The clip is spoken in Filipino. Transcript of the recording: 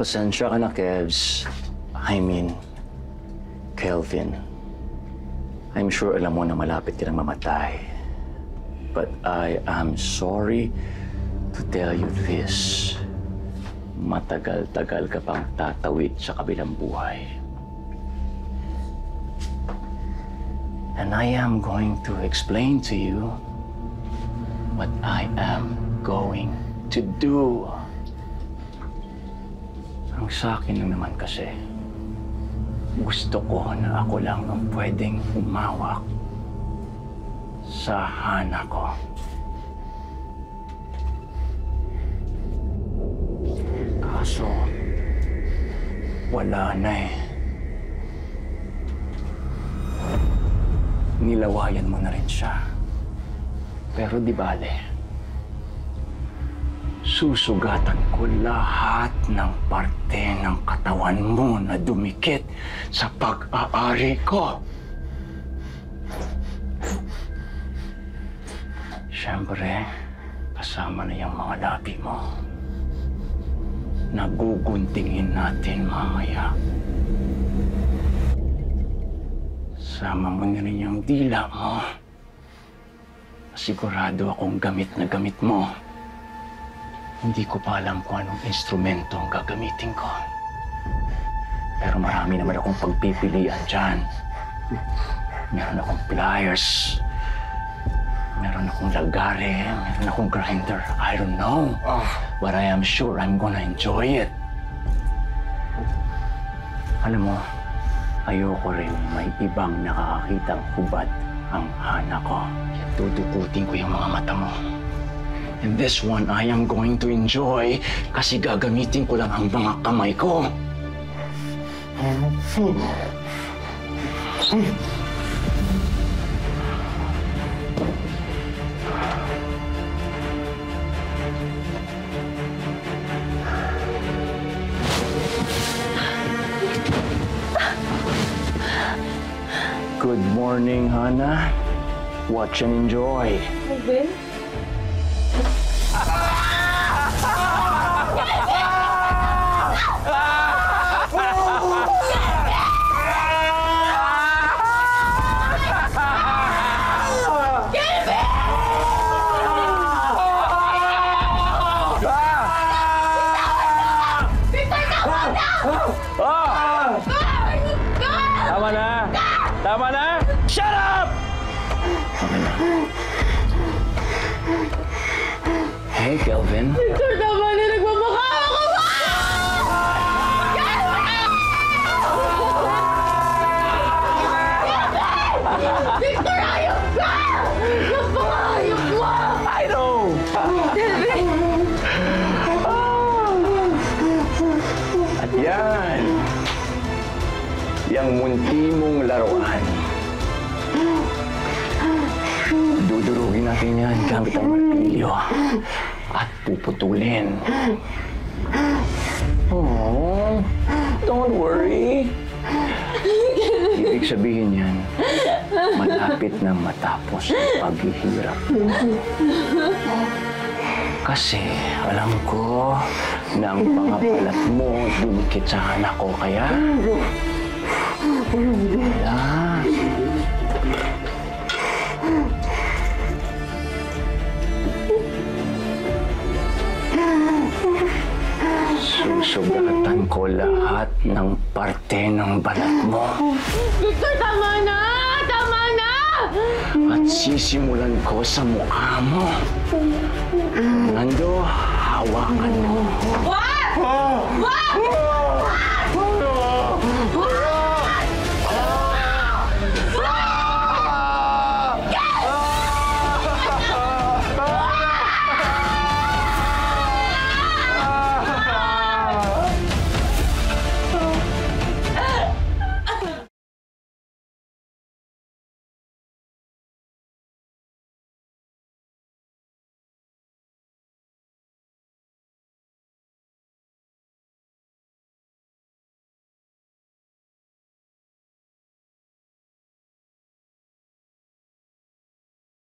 Pasensya ka na, Kevs. I mean, Kelvin. I'm sure alam mo na malapit ka nang mamatay. But I am sorry to tell you this. Matagal-tagal ka pang tatawid sa kabilang buhay. And I am going to explain to you what I am going to do. Ang sa akin lang naman kasi, gusto ko na ako lang ang pwedeng umawak sa hana ko. Kaso, wala na eh. Nilawayan mo na rin siya. Pero di bale, susugatan ko lahat ng parte ng katawan mo na dumikit sa pag-aari ko. Siyempre, kasama na yung mga labi mo. Naguguntingin natin mamaya. Sama mo na rin yung dila mo. Sigurado akong gamit na gamit mo. Hindi ko pa alam kung anong instrumento ang gagamitin ko. Pero marami naman akong pagpipilian dyan. Meron akong pliers. Meron akong lagare. Meron akong grinder. I don't know. But I am sure I'm gonna enjoy it. Alam mo, ayoko rin may ibang nakakakitang hubad ang hana ko. Tutukutin ko yung mga mata mo. And this one, I am going to enjoy kasi gagamitin ko lang ang mga kamay ko. Good morning, Hana. Watch and enjoy. Kelvin? Tama na? Shut up! Okay na. Hey, Kelvin. Victor, tama na. Nagmamakawa ko ba? Kelvin! Victor, ayok ka! Nagpangayok ka! I know! Kelvin! At yan! Yang munti mong laruan. Dudurugin natin yan gamit ang martilyo at puputulin. Oh, don't worry. Ibig sabihin yan, malapit na matapos ang paghihirap. Kasi alam ko na ang pangapalat mo dumikit sa anak ko, kaya wala. Susugatan ko lahat ng parte ng balat mo. Victor, tama na! Tama na! At sisimulan ko sa mukha mo. Nando, hawakan mo. What? What?